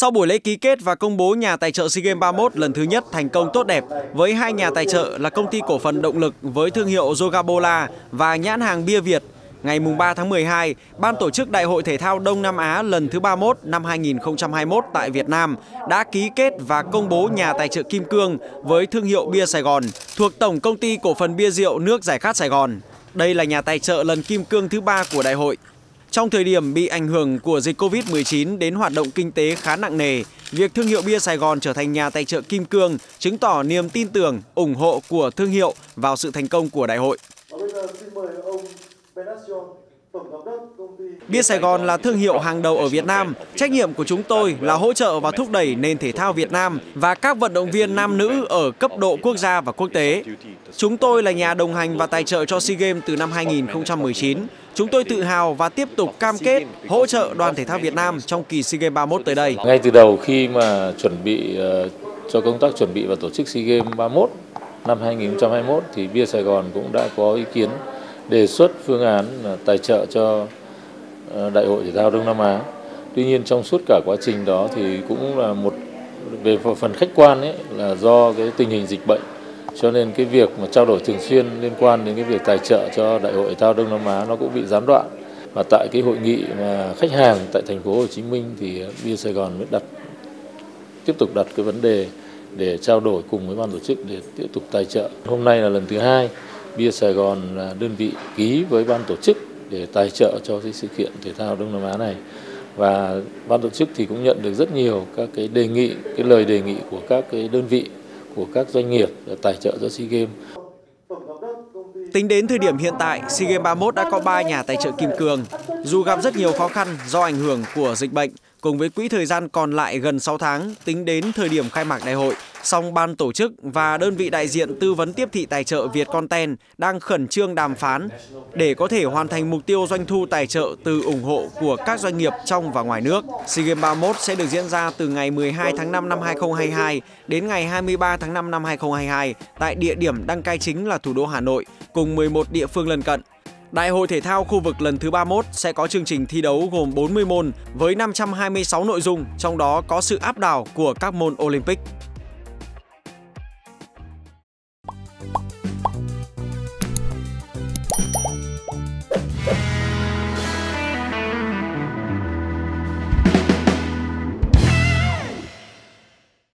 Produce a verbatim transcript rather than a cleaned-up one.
Sau buổi lễ ký kết và công bố nhà tài trợ SEA Games ba mươi mốt lần thứ nhất thành công tốt đẹp với hai nhà tài trợ là công ty cổ phần động lực với thương hiệu Jogabola và nhãn hàng bia Việt, ngày ba tháng mười hai, Ban tổ chức Đại hội Thể thao Đông Nam Á lần thứ ba mươi mốt năm hai nghìn không trăm hai mươi mốt tại Việt Nam đã ký kết và công bố nhà tài trợ kim cương với thương hiệu Bia Sài Gòn thuộc Tổng Công ty Cổ phần Bia Rượu Nước Giải Khát Sài Gòn. Đây là nhà tài trợ lần kim cương thứ ba của đại hội. Trong thời điểm bị ảnh hưởng của dịch Covid mười chín đến hoạt động kinh tế khá nặng nề, việc thương hiệu Bia Sài Gòn trở thành nhà tài trợ kim cương chứng tỏ niềm tin tưởng, ủng hộ của thương hiệu vào sự thành công của đại hội. Bia Sài Gòn là thương hiệu hàng đầu ở Việt Nam. Trách nhiệm của chúng tôi là hỗ trợ và thúc đẩy nền thể thao Việt Nam và các vận động viên nam nữ ở cấp độ quốc gia và quốc tế. Chúng tôi là nhà đồng hành và tài trợ cho SEA Games từ năm hai nghìn không trăm mười chín. Chúng tôi tự hào và tiếp tục cam kết hỗ trợ đoàn thể thao Việt Nam trong kỳ SEA Games ba mươi mốt tới đây. Ngay từ đầu khi mà chuẩn bị cho công tác chuẩn bị và tổ chức SEA Games ba mươi mốt năm hai nghìn không trăm hai mươi mốt thì Bia Sài Gòn cũng đã có ý kiến đề xuất phương án tài trợ cho Đại hội Thể thao Đông Nam Á. Tuy nhiên trong suốt cả quá trình đó thì cũng là một về phần khách quan ấy, là do cái tình hình dịch bệnh, cho nên cái việc mà trao đổi thường xuyên liên quan đến cái việc tài trợ cho Đại hội Thể thao Đông Nam Á nó cũng bị gián đoạn. Và tại cái hội nghị mà khách hàng tại thành phố Hồ Chí Minh thì Bia Sài Gòn mới đặt tiếp tục đặt cái vấn đề để trao đổi cùng với ban tổ chức để tiếp tục tài trợ. Hôm nay là lần thứ hai Bia Sài Gòn là đơn vị ký với ban tổ chức để tài trợ cho cái sự kiện thể thao Đông Nam Á này, và ban tổ chức thì cũng nhận được rất nhiều các cái đề nghị, cái lời đề nghị của các cái đơn vị, của các doanh nghiệp để tài trợ cho SEA Games. Tính đến thời điểm hiện tại, SEA Games ba mươi mốt đã có ba nhà tài trợ kim cương. Dù gặp rất nhiều khó khăn do ảnh hưởng của dịch bệnh, cùng với quỹ thời gian còn lại gần sáu tháng tính đến thời điểm khai mạc đại hội, song ban tổ chức và đơn vị đại diện tư vấn tiếp thị tài trợ Việt Content đang khẩn trương đàm phán để có thể hoàn thành mục tiêu doanh thu tài trợ từ ủng hộ của các doanh nghiệp trong và ngoài nước. SEA Games ba mươi mốt sẽ được diễn ra từ ngày mười hai tháng năm năm hai nghìn không trăm hai mươi hai đến ngày hai mươi ba tháng năm năm hai nghìn không trăm hai mươi hai tại địa điểm đăng cai chính là thủ đô Hà Nội cùng mười một địa phương lân cận. Đại hội thể thao khu vực lần thứ ba mươi mốt sẽ có chương trình thi đấu gồm bốn mươi môn với năm trăm hai mươi sáu nội dung, trong đó có sự áp đảo của các môn Olympic.